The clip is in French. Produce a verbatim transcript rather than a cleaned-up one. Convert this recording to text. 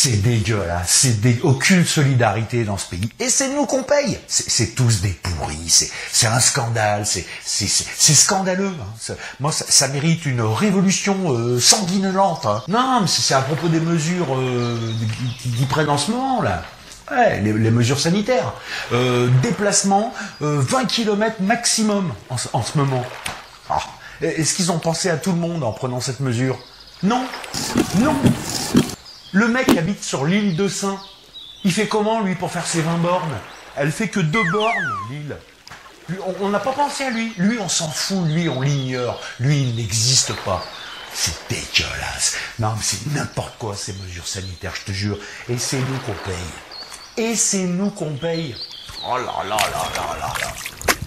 C'est dégueulasse, c'est dé... aucune solidarité dans ce pays. Et c'est nous qu'on paye. C'est tous des pourris, c'est un scandale, c'est scandaleux. Hein. Ça, moi, ça, ça mérite une révolution euh, sanguinolente. Hein. Non, mais c'est à propos des mesures euh, qui prennent en ce moment, là. Ouais, les, les mesures sanitaires. Euh, déplacement, euh, vingt kilomètres maximum en, en ce moment. Oh. Est-ce qu'ils ont pensé à tout le monde en prenant cette mesure? Non, non. Le mec habite sur l'île de Sein. Il fait comment, lui, pour faire ses vingt bornes? Elle fait que deux bornes, l'île. On n'a pas pensé à lui. Lui, on s'en fout. Lui, on l'ignore. Lui, il n'existe pas. C'est dégueulasse. Non, mais c'est n'importe quoi, ces mesures sanitaires, je te jure. Et c'est nous qu'on paye. Et c'est nous qu'on paye. Oh là là là là là là.